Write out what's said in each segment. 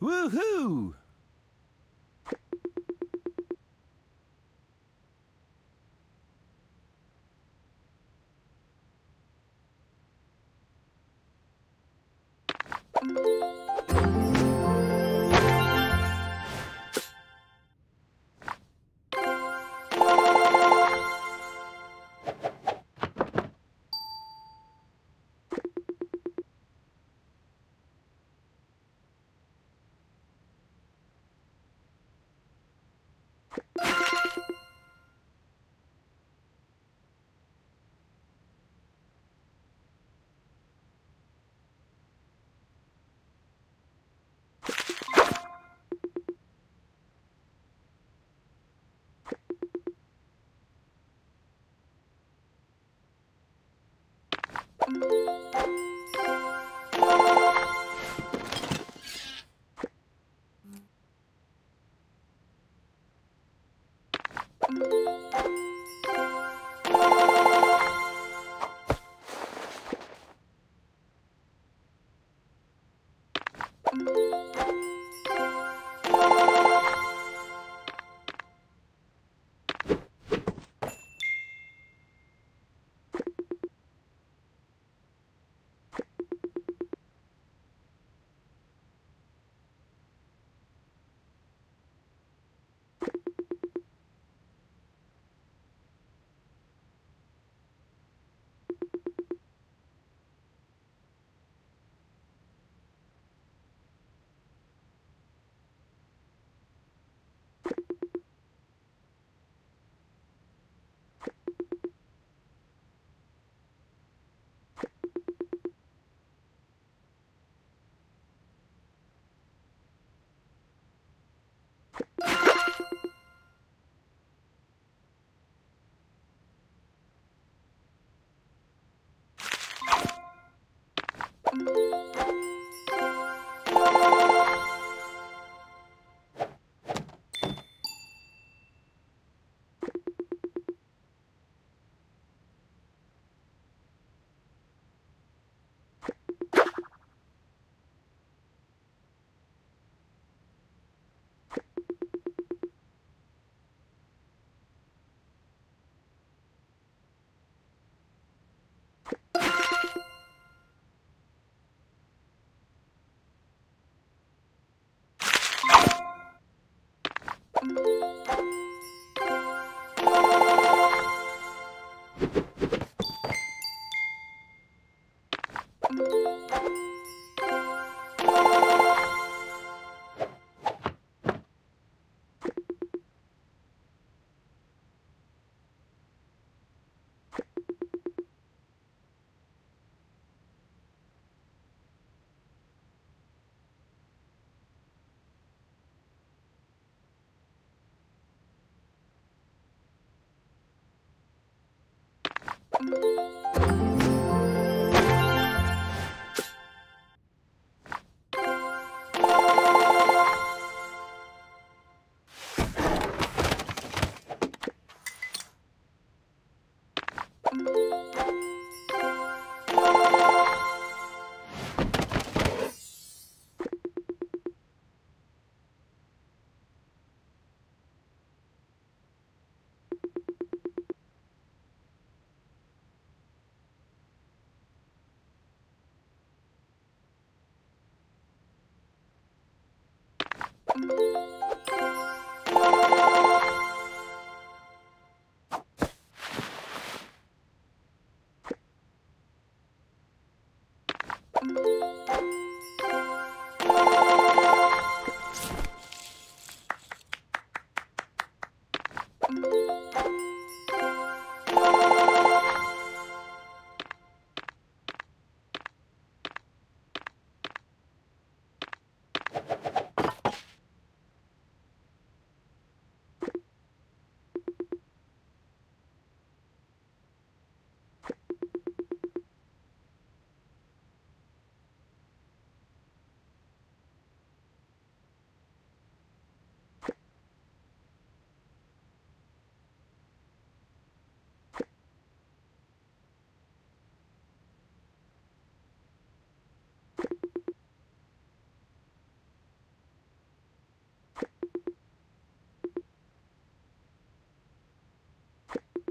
Woohoo!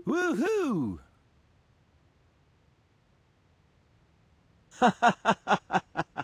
Woohoo! Ha ha ha ha ha!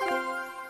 ha.